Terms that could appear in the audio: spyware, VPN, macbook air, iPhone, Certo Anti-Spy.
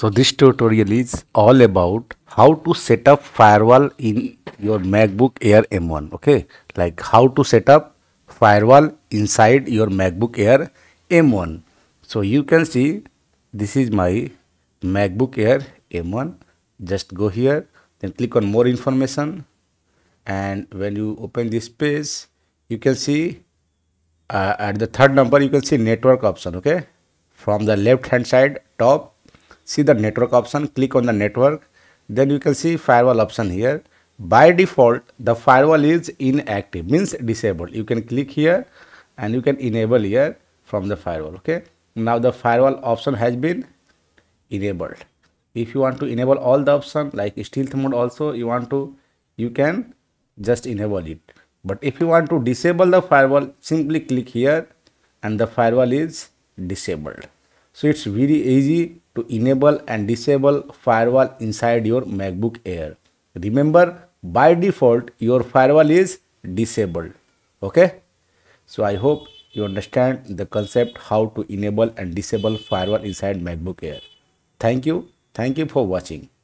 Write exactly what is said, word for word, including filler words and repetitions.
So this tutorial is all about how to set up firewall in your MacBook Air M one. Okay, like how to set up firewall inside your MacBook Air M one. So you can see this is my MacBook Air M one. Just go here, then click on more information, and when you open this page, you can see uh, at the third number you can see network option. Okay, from the left hand side top, see the network option. Click on the network, then you can see firewall option here. By default, the firewall is inactive, means disabled. You can click here and you can enable here from the firewall. Okay, now the firewall option has been enabled. If you want to enable all the option like stealth mode also, you want to you can just enable it. But if you want to disable the firewall, simply click here and the firewall is disabled. So it's very easy to enable and disable firewall inside your MacBook Air. Remember, by default your firewall is disabled. Okay, so I hope you understand the concept how to enable and disable firewall inside MacBook Air. Thank you. Thank you for watching.